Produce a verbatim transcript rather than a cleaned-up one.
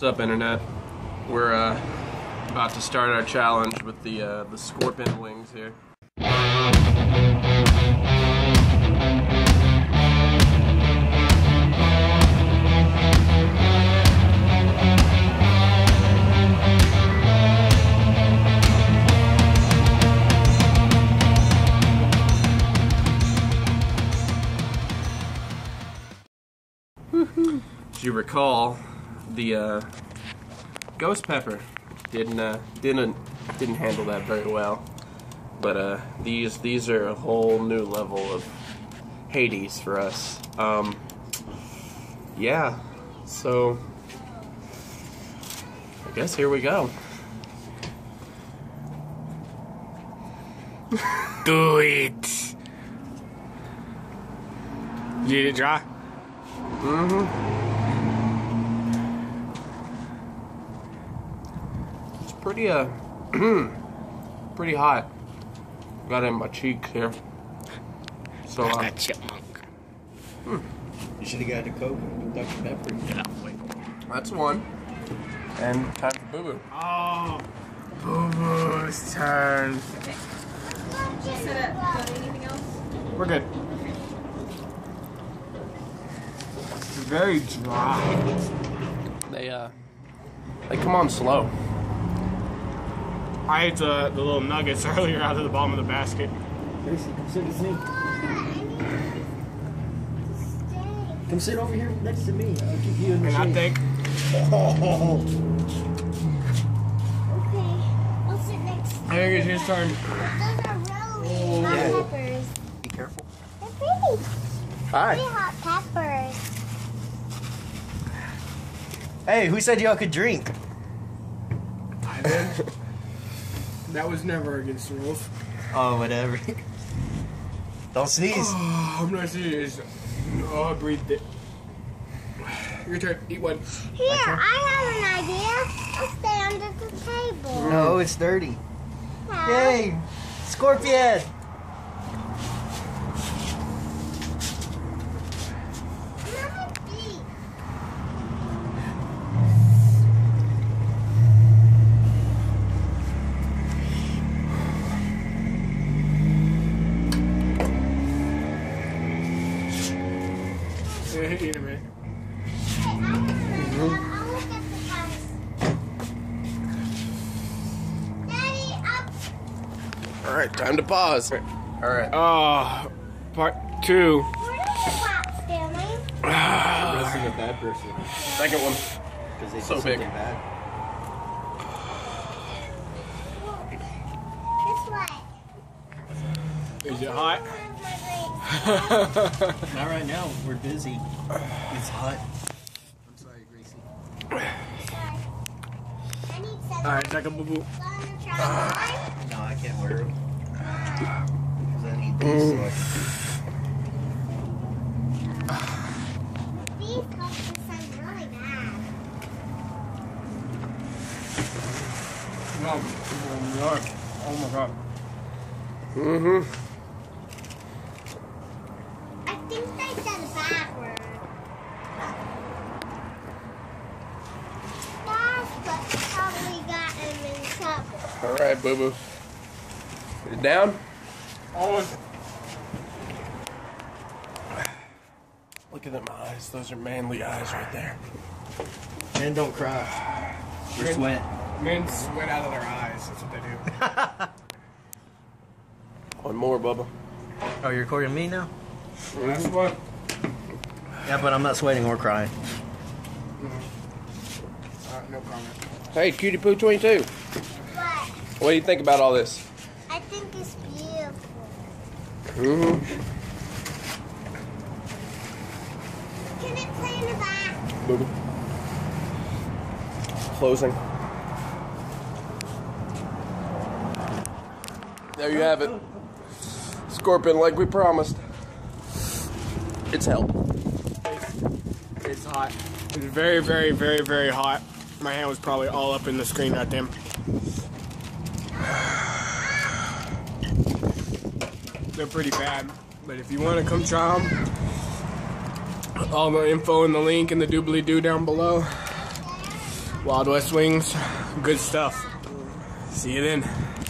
What's up, internet? We're uh, about to start our challenge with the uh, the Scorpion Wings here. As you recall, the uh, Ghost Pepper didn't uh, didn't didn't handle that very well, but uh, these these are a whole new level of Hades for us. Um, yeah, so I guess here we go. Do it. You need it dry. Mm-hmm. Pretty uh, pretty hot. Got it in my cheeks here. So uh, that chipmunk. Hmm. You should have got the Coke with Doctor Pepper. Yeah. That's one. And time for Bubuu. Oh, Bubuu's turn. Okay. Set up. Do you need anything else? We're good. Okay. It's very dry. They uh, they come on slow. I ate the, the little nuggets earlier out of the bottom of the basket. Tracy, come sit with me. Come sit over here next to me. I'll keep you in the shade. And I think. Oh. Okay, I'll sit next to you. I think it's his turn. Those are really hot peppers. Be careful. They're pretty. Hi. Pretty hot peppers. Hey, who said y'all could drink? I did. That was never against the rules. Oh, whatever. Don't sneeze. Oh, I'm not serious. Oh, breathe it. Your turn. Eat one. Here, I have an idea. I'll stay under the table. No, it's dirty. No. Yay! Scorpion! Hey, wait a minute. Hey, I don't remember. I'll look at the house. Daddy, up. All right, time to pause. All right. Uh, part two. Where did the box, Stanley? Uh, this is a bad person. Second one. Because they so big. Bad. This way. Is it hot? Not right now. We're busy. It's hot. I'm sorry, Gracie. Alright, second Bubuu. Uh, no, I can't wear them. Because I need these. Mm. So these costumes sound really bad. No, oh my god. Mm-hmm. All right, Bubuu. Put it down. On. Look at them eyes. Those are manly eyes right there. Men don't cry. They sweat. Men sweat out of their eyes. That's what they do. One more, Bubba. Oh, you're recording me now? That's what. Yeah, but I'm not sweating or crying. Mm-hmm. All right, no comment. Hey, Cutiepuu twenty-two. What do you think about all this? I think it's beautiful. Mm-hmm. Can it play in the back? Bubuu. Closing. There you have it. Scorpion, like we promised. It's hell. It's hot. It's very, very, very, very hot. My hand was probably all up in the screen right there. They're pretty bad, but if you want to come try them, all the info and the link in the doobly-doo down below. Wild West Wingz, good stuff. See you then.